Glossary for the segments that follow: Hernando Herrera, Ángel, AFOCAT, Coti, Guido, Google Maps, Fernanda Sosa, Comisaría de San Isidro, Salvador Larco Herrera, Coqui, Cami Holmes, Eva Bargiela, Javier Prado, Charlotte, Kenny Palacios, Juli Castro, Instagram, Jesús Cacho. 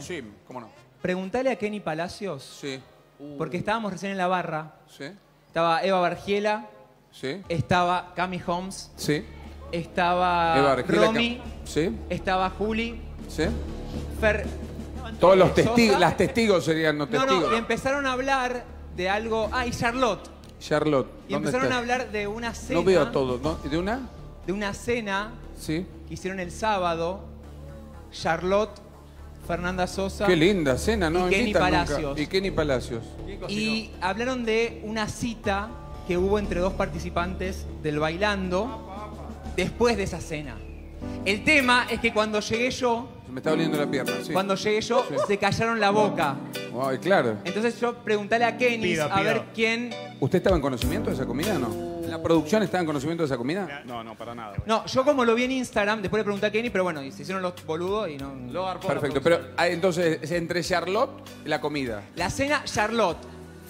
Sí, cómo no. Preguntale a Kenny Palacios. Sí. Porque estábamos recién en la barra. Sí. Estaba Eva Bargiela. Sí. Estaba Cami Holmes. Sí. Estaba Romy. Sí. Estaba Juli. Sí. Todos los testigos, las testigos serían no testigos. No, no, empezaron a hablar de algo. Ah, y Charlotte. Charlotte. Y empezaron a hablar de una cena. No veo todo, ¿no? ¿De una? De una cena. Sí. Que hicieron el sábado. Charlotte, Fernanda Sosa. Qué linda cena, ¿no? Y Kenny Palacios. Nunca. Y Kenny Palacios. Y hablaron de una cita que hubo entre dos participantes del Bailando después de esa cena. El tema es que cuando llegué yo... Se me está doliendo la pierna, sí. Cuando llegué yo, sí, se callaron la boca. Ay, claro. Entonces yo preguntale a Kenny a ver quién... ¿Usted estaba en conocimiento de esa comida o no? ¿La producción estaba en conocimiento de esa comida? No, no, para nada. No, yo como lo vi en Instagram, después le pregunté a Kenny, pero bueno, se hicieron los boludos y no... Lo garpó. Perfecto, pero entonces, entre Charlotte y la comida. La cena, Charlotte,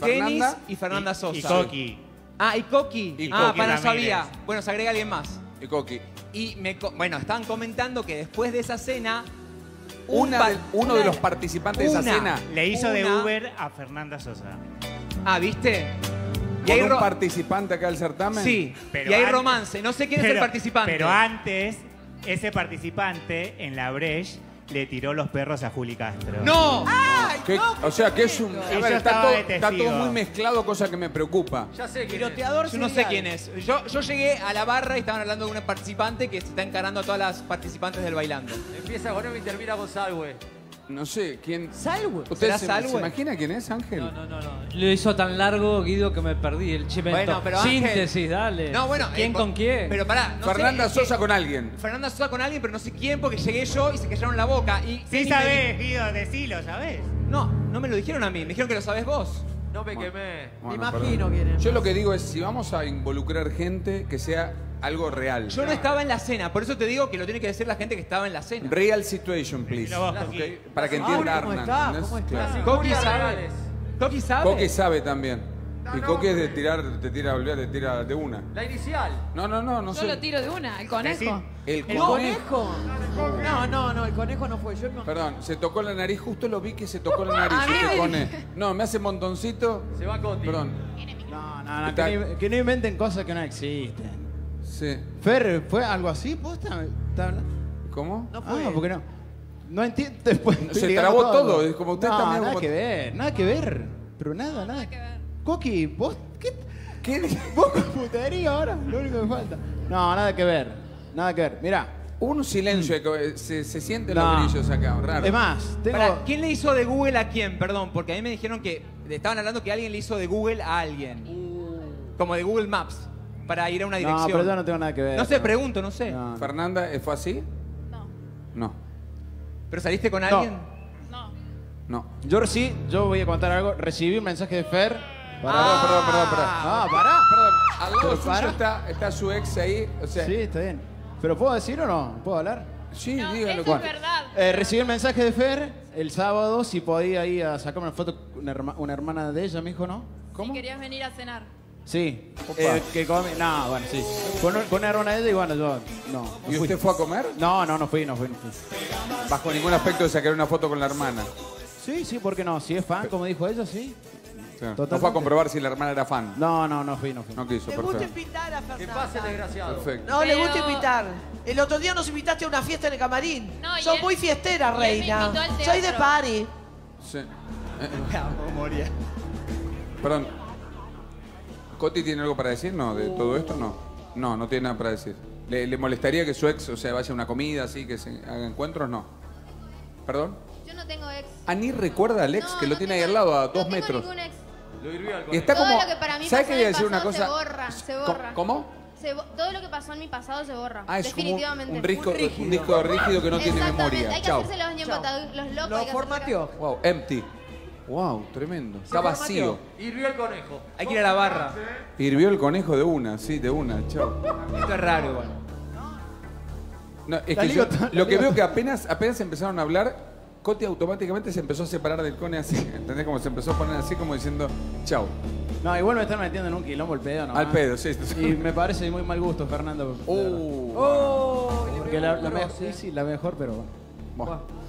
Kenny y Fernanda Sosa. Y Coqui. Ah, y Coqui. Ah, para no sabía. Bueno, se agrega alguien más. Y Coqui. Y bueno, estaban comentando que después de esa cena... uno de los participantes de esa cena... Le hizo de Uber a Fernanda Sosa. Ah, ¿viste? ¿Con un participante acá del certamen? Sí, pero y hay romance. No sé quién es el participante. Pero antes, ese participante en la Breche le tiró los perros a Juli Castro. ¡No! ¡Ay, no! O sea, que es un... A ver, está todo muy mezclado, cosa que me preocupa. Ya sé, tiroteador. Yo no sé quién es. Yo llegué a la barra y estaban hablando de una participante que se está encarando a todas las participantes del Bailando. Empieza con él y termina con Salwe. No sé, ¿quién? ¿Salwe? ¿Usted se imagina quién es, Ángel? No. Lo hizo tan largo, Guido, que me perdí el chimento. Bueno, pero Ángel... Síntesis, dale. No, bueno... ¿Quién con quién? Pero pará, no Fernanda sé, Sosa que... con alguien. Fernanda Sosa con alguien, pero no sé quién, porque llegué yo y se callaron la boca. Y sí sabés, Guido, decilo, ¿sabés? No, no me lo dijeron a mí, me dijeron que lo sabés vos. No me quemé. Bueno, imagino quién es. Yo lo que digo es, si vamos a involucrar gente, que sea... algo real. Yo no estaba en la cena, por eso te digo que lo tiene que decir la gente que estaba en la cena. Real situation, please. Okay. Para que entienda Arna. ¿Cómo está? Coqui sabe. Coqui sabe. Coqui sabe también. Y Coqui es de tirar, te tira a volver, te tira de una. La inicial. No, yo lo tiro de una, el conejo. ¿El conejo? No, el conejo no fue yo. Perdón, se tocó la nariz, justo lo vi que se tocó la nariz. No, me hace montoncito. Se va Coti. Perdón. No, que no inventen cosas que no existen. Sí. Fer, ¿fue algo así? ¿Posta? ¿Cómo? No fue. Ah, porque no. No entiendo. Después, se trabó todo. Es como usted también. Nada como... que ver, nada que ver. Pero nada que ver. Coqui, ¿vos qué? ¿Vos computaría ahora? Lo único que falta. No, nada que ver. Nada que ver. Mirá. Un silencio, se sienten los brillos acá, raro. Además, tengo... Para, ¿quién le hizo de Google a quién? Perdón, porque a mí me dijeron que estaban hablando que alguien le hizo de Google a alguien. Como de Google Maps. Para ir a una dirección. No, pero yo no tengo nada que ver. No sé, pregunto, no sé. No. ¿Fernanda fue así? No. ¿Pero saliste con alguien? No. Yo voy a contar algo. Recibí un mensaje de Fer. Perdón. Perdón. Al lado suyo está su ex ahí. O sea... Sí, está bien. ¿Pero puedo decir o no? ¿Puedo hablar? Sí, no, dígalo. Eso es verdad. Recibí un mensaje de Fer el sábado. Si podía ir a sacarme una foto con una hermana de ella, me dijo, ¿no? ¿Cómo? Si querías venir a cenar. Sí, que come, no, bueno, sí. Con una hermana de ella y bueno, yo no. ¿Y usted fue a comer? No fui. Bajo ningún aspecto de sacar una foto con la hermana. Sí, ¿por qué no? Si es fan, como dijo ella, sí. No fue a comprobar si la hermana era fan. No fui. No quiso, perfecto. Le gusta invitar a Fernanda. Que pase desgraciado. Perfecto. No, le gusta invitar. El otro día nos invitaste a una fiesta en el camarín. Sos muy fiestera, reina. Soy de party. Sí. Moría. Perdón. ¿Coti tiene algo para decir? No, de todo esto no. No tiene nada para decir. ¿Le molestaría que su ex, o sea, vaya a una comida así, que se haga encuentros? No. ¿Perdón? Yo no tengo ex. ¿Ah, ni recuerda al ex que lo tiene ahí al lado a 2 metros? No tengo ningún ex. Y está todo como... Todo lo que para mí pasó en mi pasado una cosa... se borra. ¿Cómo? Todo lo que pasó en mi pasado se borra. Ah, es definitivamente. Como un disco rígido que no tiene memoria. Hay que hacerse los ñempados, los locos. Lo formateó. Wow, empty. Wow, tremendo. Está vacío. Hirvió el conejo. Hay que ir a la barra. Hirvió el conejo de una, sí, de una. Chao. Esto es raro, igual. No, es que yo, lo que veo que apenas empezaron a hablar, Coti automáticamente se empezó a separar del cone así. ¿Entendés? Como se empezó a poner así, como diciendo, chao. No, igual me están metiendo en un quilombo el pedo, ¿no? Al pedo, sí. Y me parece de muy mal gusto, Fernando. Porque la mejor, pero bueno.